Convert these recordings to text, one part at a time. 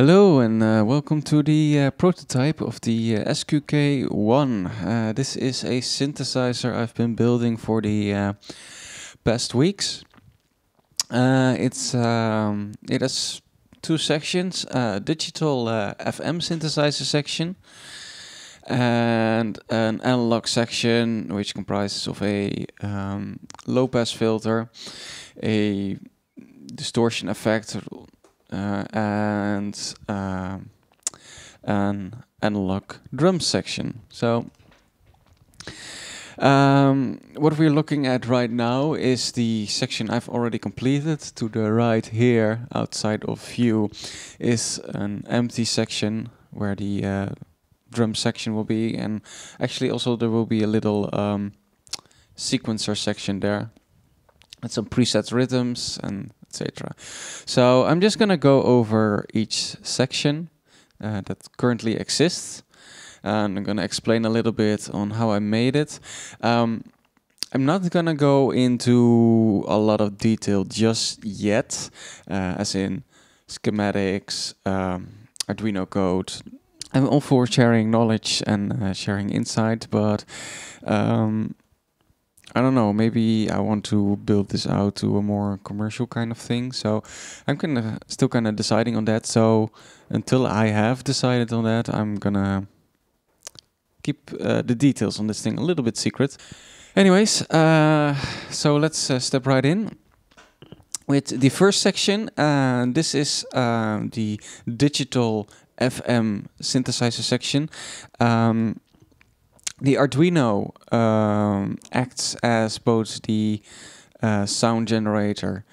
Hello and welcome to the prototype of the SQK-01. This is a synthesizer I've been building for the past weeks. It has two sections, digital FM synthesizer section and an analog section which comprises of a low-pass filter, a distortion effect, and an analog drum section. So what we're looking at right now is the section I've already completed. To the right here, outside of view, is an empty section where the drum section will be, and actually also there will be a little sequencer section there and some preset rhythms and etc. So I'm just going to go over each section that currently exists, and I'm going to explain a little bit on how I made it. I'm not going to go into a lot of detail just yet, as in schematics, Arduino code. I'm all for sharing knowledge and sharing insight, but I don't know, maybe I want to build this out to a more commercial kind of thing. So I'm still kind of deciding on that. So until I have decided on that, I'm gonna keep the details on this thing a little bit secret. Anyways, so let's step right in with the first section. This is the digital FM synthesizer section. The Arduino acts as both the sound generator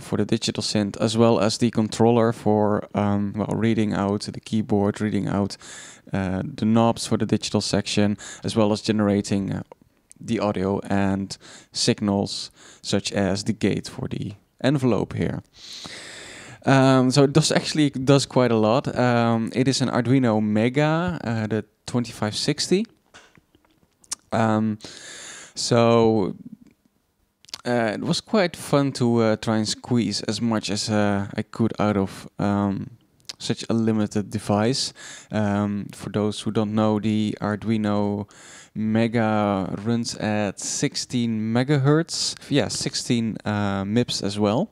for the digital synth, as well as the controller for well, reading out the keyboard, reading out the knobs for the digital section, as well as generating the audio and signals such as the gate for the envelope here. So it actually does quite a lot. It is an Arduino Mega, the 2560. It was quite fun to try and squeeze as much as I could out of such a limited device. For those who don't know, the Arduino Mega runs at 16 megahertz. Yeah, 16 MIPS as well.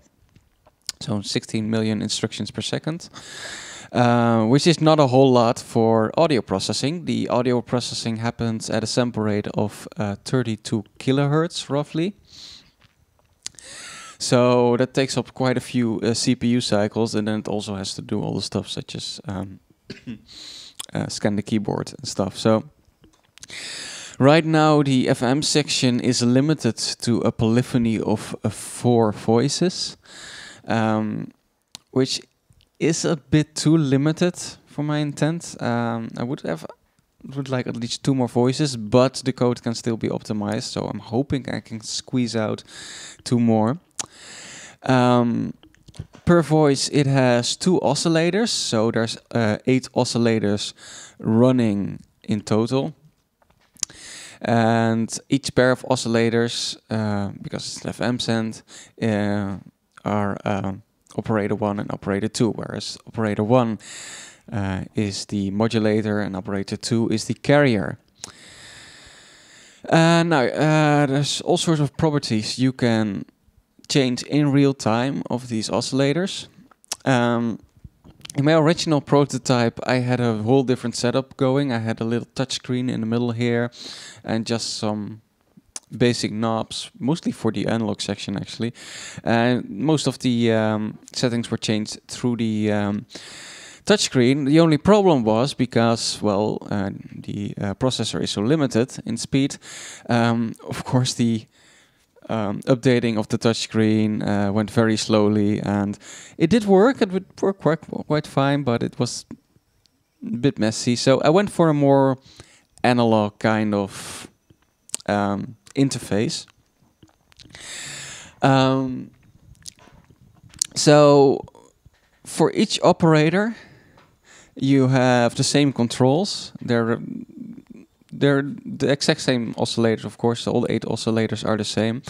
so 16 million instructions per second, which is not a whole lot for audio processing. The audio processing happens at a sample rate of 32 kilohertz roughly. So that takes up quite a few CPU cycles, and then it also has to do all the stuff such as scan the keyboard and stuff. So right now the FM section is limited to a polyphony of 4 voices, which is a bit too limited for my intent. I would like at least 2 more voices, but the code can still be optimized, so I'm hoping I can squeeze out 2 more. Per voice it has 2 oscillators, so there's 8 oscillators running in total, and each pair of oscillators, because it's an FM send, are operator 1 and operator 2, whereas operator 1 is the modulator and operator 2 is the carrier. Now there's all sorts of properties you can change in real time of these oscillators. In my original prototype I had a whole different setup going. I had a little touchscreen in the middle here and just some basic knobs, mostly for the analog section actually. And most of the settings were changed through the touchscreen. The only problem was, because, well, the processor is so limited in speed, of course the updating of the touchscreen went very slowly, and it did work. It would work quite fine, but it was a bit messy. So I went for a more analog kind of interface. So for each operator, you have the same controls. They're the exact same oscillators, of course. All 8 oscillators are the same.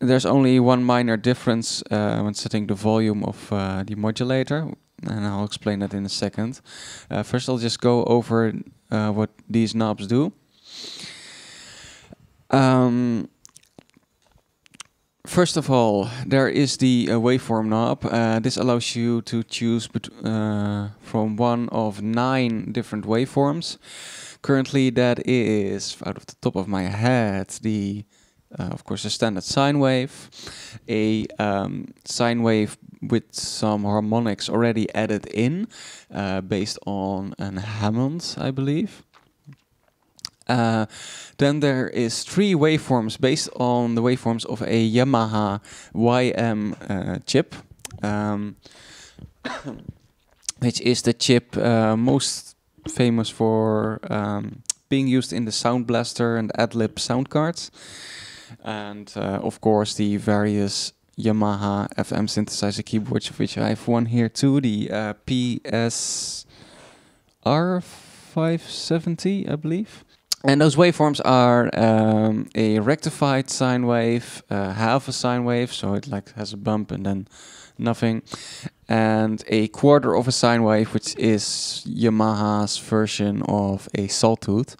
There's only one minor difference when setting the volume of the modulator, and I'll explain that in a second. First, I'll just go over what these knobs do. First of all, there is the waveform knob. This allows you to choose from one of 9 different waveforms. Currently that is, out of the top of my head, the of course a standard sine wave, a sine wave with some harmonics already added in, based on an Hammond, I believe. Then there is 3 waveforms based on the waveforms of a Yamaha YM chip, which is the chip most famous for being used in the Sound Blaster and AdLib sound cards, and of course the various Yamaha FM synthesizer keyboards, which I have one here too, the PSR570, I believe. And those waveforms are a rectified sine wave, half a sine wave, so it like has a bump and then nothing, and a quarter of a sine wave, which is Yamaha's version of a sawtooth.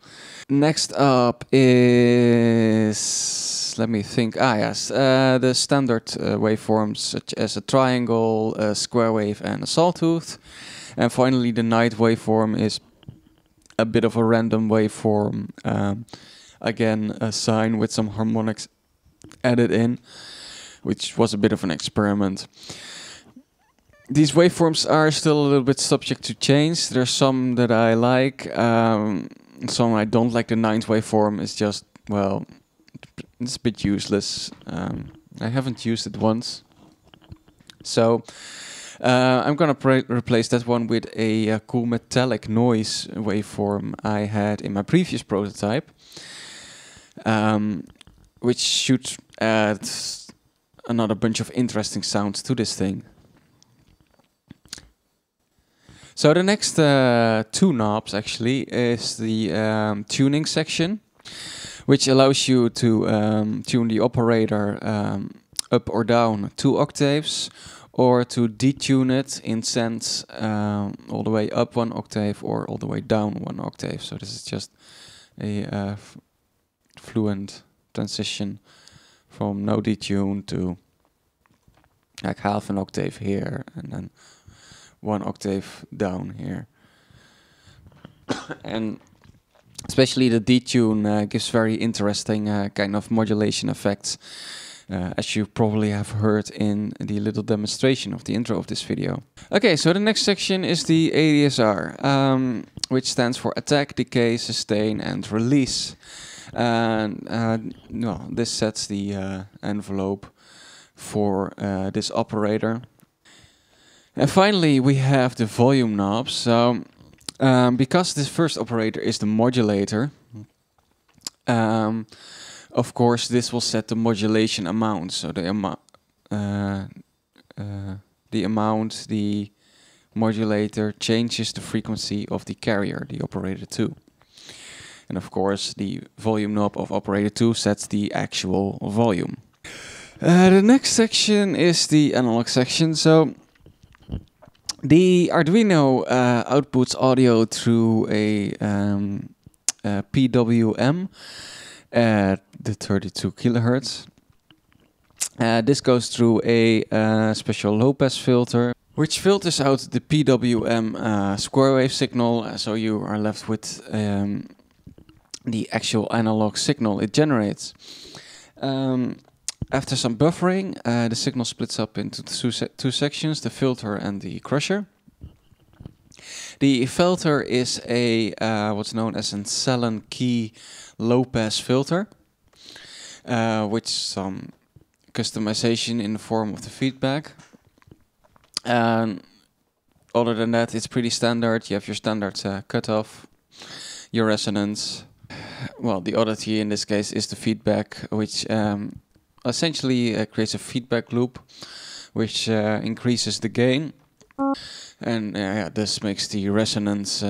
Next up is, let me think, the standard waveforms such as a triangle, a square wave and a sawtooth. And finally the night waveform is a bit of a random waveform, again a sine with some harmonics added in, which was a bit of an experiment. These waveforms are still a little bit subject to change. There's some that I like, some I don't like. The ninth waveform is just, well, it's a bit useless. I haven't used it once, so I'm gonna replace that one with a cool metallic noise waveform I had in my previous prototype, which should add another bunch of interesting sounds to this thing. So the next 2 knobs actually is the tuning section, which allows you to tune the operator up or down 2 octaves, or to detune it in sense all the way up 1 octave or all the way down 1 octave. So this is just a fluent transition from no detune to Like half an octave here and then one octave down here. And especially the detune gives very interesting kind of modulation effects, as you probably have heard in the little demonstration of the intro of this video. Okay, so the next section is the ADSR, which stands for Attack, Decay, Sustain and Release. And no, this sets the envelope for this operator. And finally we have the volume knobs. So because this first operator is the modulator, of course this will set the modulation amount, so the amount the modulator changes the frequency of the carrier, the operator 2. And of course the volume knob of operator 2 sets the actual volume. The next section is the analog section. So the Arduino outputs audio through a PWM at the 32 kilohertz. This goes through a special low-pass filter, which filters out the PWM square wave signal, so you are left with the actual analog signal it generates. After some buffering, the signal splits up into two sections, the filter and the crusher. The filter is a what's known as a Sallen-Key low-pass filter, with some customization in the form of the feedback. And other than that, it's pretty standard. You have your standard cutoff, your resonance. Well, the oddity in this case is the feedback, which essentially creates a feedback loop, which increases the gain, and yeah, this makes the resonance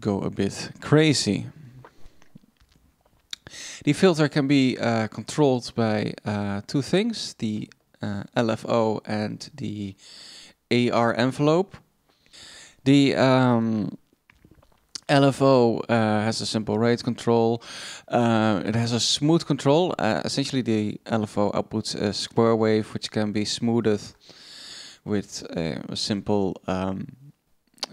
go a bit crazy. The filter can be controlled by two things, the LFO and the AR envelope. The LFO has a simple rate control. It has a smooth control. Essentially, the LFO outputs a square wave, which can be smoothed with a simple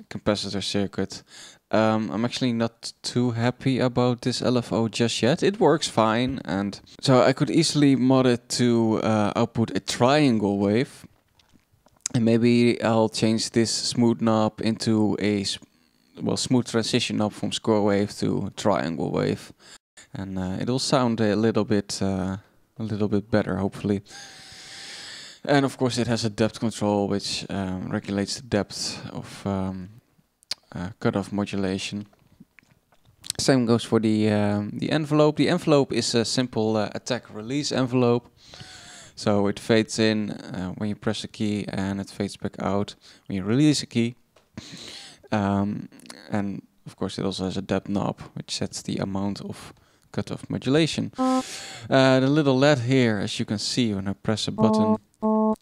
capacitor circuit. I'm actually not too happy about this LFO just yet. It works fine, and so I could easily mod it to output a triangle wave. And maybe I'll change this smooth knob into a smooth transition up from square wave to triangle wave, and it'll sound a little bit better, hopefully. And of course, it has a depth control, which regulates the depth of cutoff modulation. Same goes for the envelope. The envelope is a simple attack-release envelope. So it fades in when you press a key, and it fades back out when you release a key. And of course it also has a depth knob, which sets the amount of cutoff modulation. The little LED here, as you can see, when I press a button,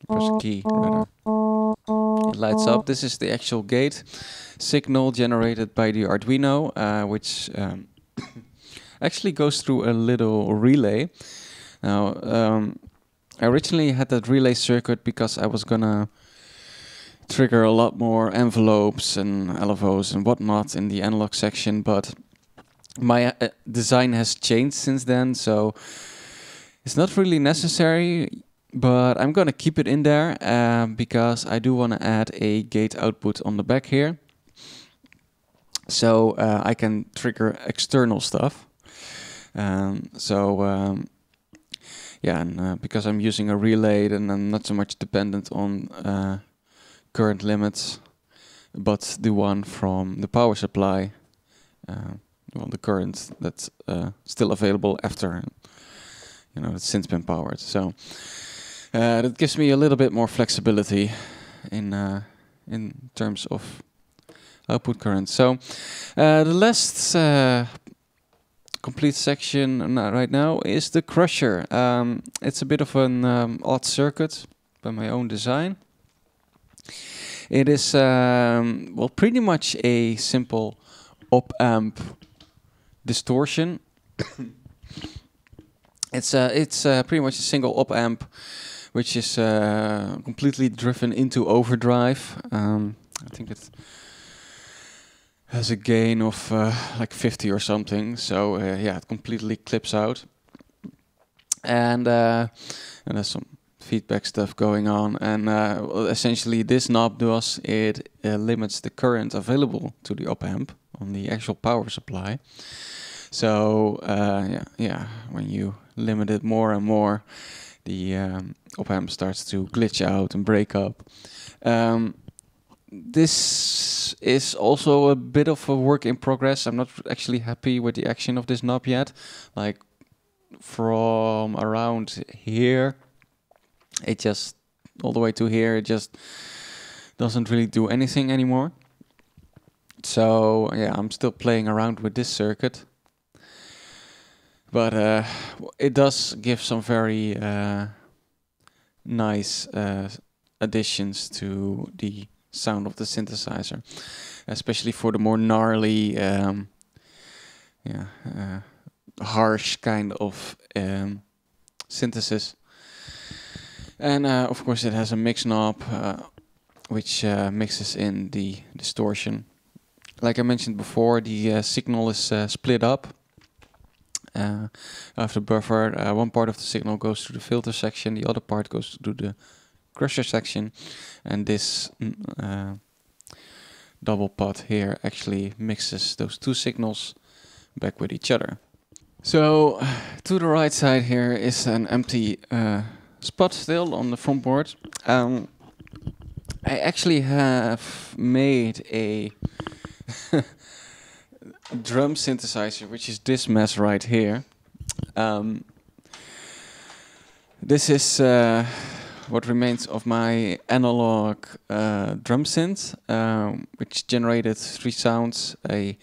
press a key rather, it lights up. This is the actual gate signal generated by the Arduino, which actually goes through a little relay. Now, I originally had that relay circuit because I was gonna trigger a lot more envelopes and LFOs and whatnot in the analog section, but my design has changed since then, so it's not really necessary, but I'm gonna keep it in there because I do want to add a gate output on the back here, so I can trigger external stuff. Yeah, and because I'm using a relay, then I'm not so much dependent on current limits, but the one from the power supply, well, the current that's still available after, you know, it's since been powered. So that gives me a little bit more flexibility in terms of output current. So the last complete section right now is the crusher. It's a bit of an odd circuit by my own design. It is well, pretty much a simple op-amp distortion. It's pretty much a single op-amp which is completely driven into overdrive. I think it has a gain of like 50 or something. So yeah, it completely clips out. And there's some feedback stuff going on. And essentially this knob does, it limits the current available to the op-amp on the actual power supply. So yeah, when you limit it more and more, the op-amp starts to glitch out and break up. This is also a bit of a work in progress. I'm not actually happy with the action of this knob yet. Like from around here, it just all the way to here, it just doesn't really do anything anymore. So yeah, I'm still playing around with this circuit. But it does give some very nice additions to the sound of the synthesizer, especially for the more gnarly, harsh kind of synthesis. And of course it has a mix knob which mixes in the distortion. Like I mentioned before, the signal is split up. After buffer, one part of the signal goes to the filter section, the other part goes to the crusher section, and this double pot here actually mixes those two signals back with each other. So to the right side here is an empty spot still on the front board. I actually have made a drum synthesizer, which is this mess right here. This is what remains of my analog drum synth, which generated three sounds: a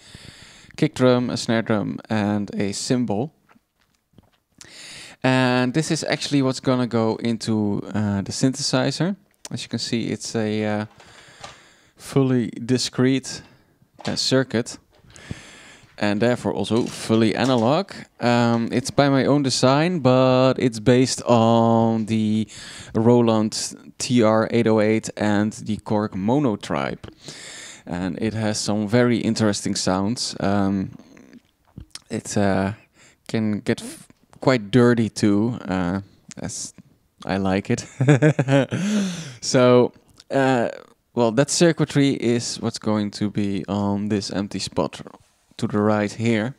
kick drum, a snare drum, and a cymbal. And this is actually what's gonna go into the synthesizer. As you can see, it's a fully discrete circuit, and therefore also fully analog. It's by my own design, but it's based on the Roland TR-808 and the Korg MonoTribe. And it has some very interesting sounds. It can get quite dirty too, as I like it. So, well, that circuitry is what's going to be on this empty spot to the right here.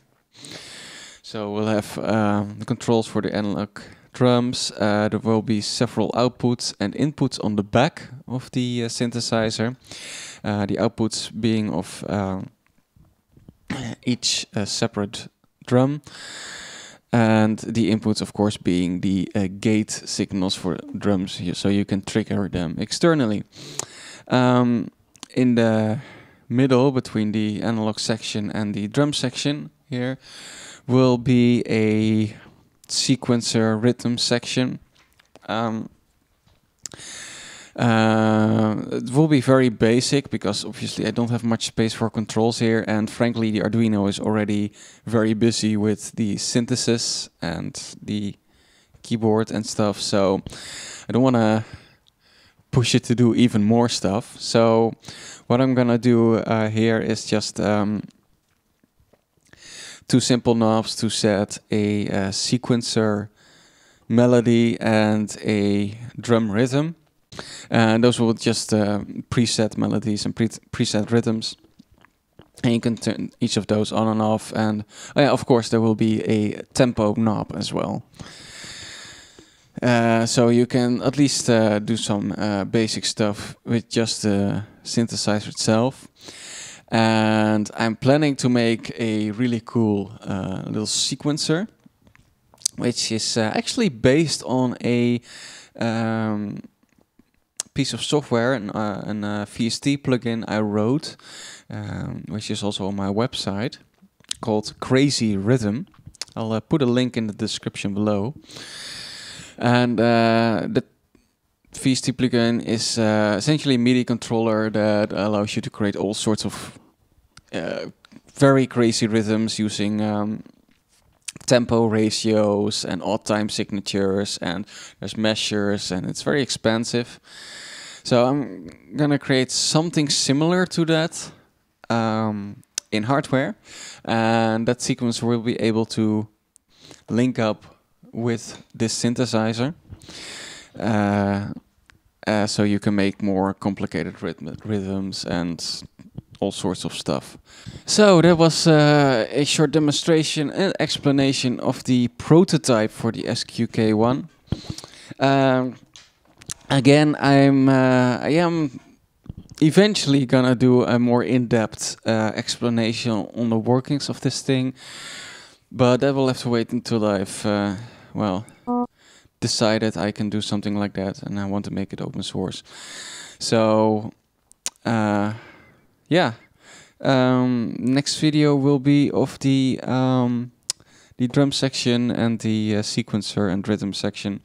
So we'll have the controls for the analog drums. There will be several outputs and inputs on the back of the synthesizer. The outputs being of each separate drum, and the inputs of course being the gate signals for drums, so you can trigger them externally. In the middle between the analog section and the drum section here will be a sequencer rhythm section. It will be very basic because obviously I don't have much space for controls here, and frankly the Arduino is already very busy with the synthesis and the keyboard and stuff, so I don't want to push it to do even more stuff. So what I'm gonna do here is just two simple knobs to set a sequencer melody and a drum rhythm, and those will just preset melodies and preset rhythms, and you can turn each of those on and off. And yeah, of course there will be a tempo knob as well. So you can at least do some basic stuff with just the synthesizer itself. And I'm planning to make a really cool little sequencer, which is actually based on a piece of software and a VST plugin I wrote, which is also on my website, called Crazy Rhythm. I'll put a link in the description below. And the VST plugin is essentially a MIDI controller that allows you to create all sorts of very crazy rhythms using tempo ratios and odd time signatures, and there's measures, and it's very expensive. So I'm gonna create something similar to that in hardware, and that sequence will be able to link up with this synthesizer, so you can make more complicated rhythms and all sorts of stuff. So that was a short demonstration and explanation of the prototype for the SQK-01. Again, I am eventually gonna do a more in-depth explanation on the workings of this thing, but that will have to wait until I've well, decided I can do something like that, and I want to make it open source. So yeah, next video will be of the drum section and the sequencer and rhythm section,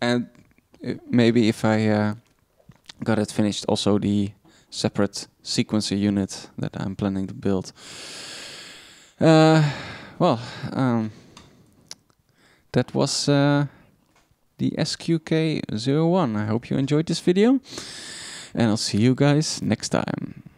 and maybe if I got it finished, also the separate sequencer unit that I'm planning to build. That was the SQK-01. I hope you enjoyed this video, and I'll see you guys next time.